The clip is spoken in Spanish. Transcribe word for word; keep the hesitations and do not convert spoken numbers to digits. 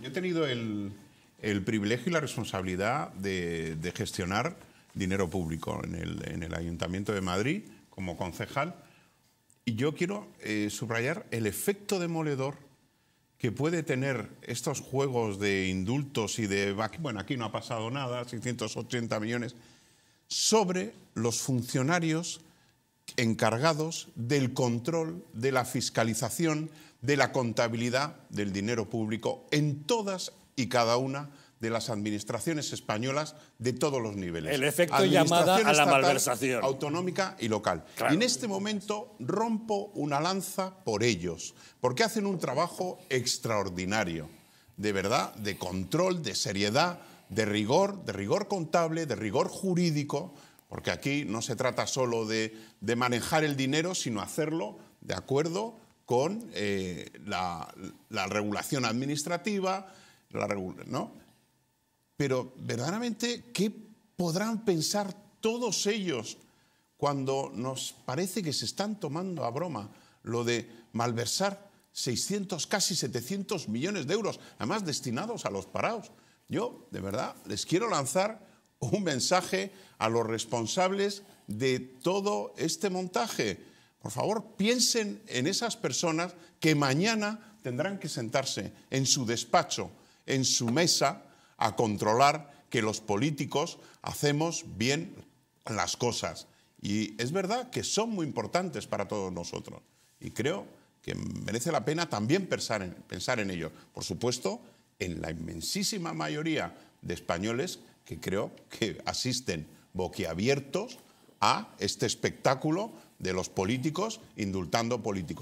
Yo he tenido el, el privilegio y la responsabilidad de, de gestionar dinero público en el, en el Ayuntamiento de Madrid como concejal, y yo quiero eh, subrayar el efecto demoledor que puede tener estos juegos de indultos y de... Bueno, aquí no ha pasado nada, seiscientos ochenta millones... sobre los funcionarios encargados del control, de la fiscalización, de la contabilidad del dinero público en todas y cada una de las administraciones españolas de todos los niveles. El efecto llamada a la estatal, malversación. Autonómica y local. Claro. Y en este momento rompo una lanza por ellos, porque hacen un trabajo extraordinario, de verdad, de control, de seriedad, de rigor, de rigor contable, de rigor jurídico, porque aquí no se trata solo de, de manejar el dinero, sino hacerlo de acuerdo con eh, la, la regulación administrativa, la regula, ¿no? Pero verdaderamente, ¿qué podrán pensar todos ellos cuando nos parece que se están tomando a broma lo de malversar seiscientos, casi setecientos millones de euros, además destinados a los parados? Yo, de verdad, les quiero lanzar un mensaje a los responsables de todo este montaje. Por favor, piensen en esas personas que mañana tendrán que sentarse en su despacho, en su mesa, a controlar que los políticos hacemos bien las cosas. Y es verdad que son muy importantes para todos nosotros. Y creo que merece la pena también pensar en, pensar en ello. Por supuesto, en la inmensísima mayoría de españoles que creo que asisten boquiabiertos a este espectáculo de los políticos indultando políticos.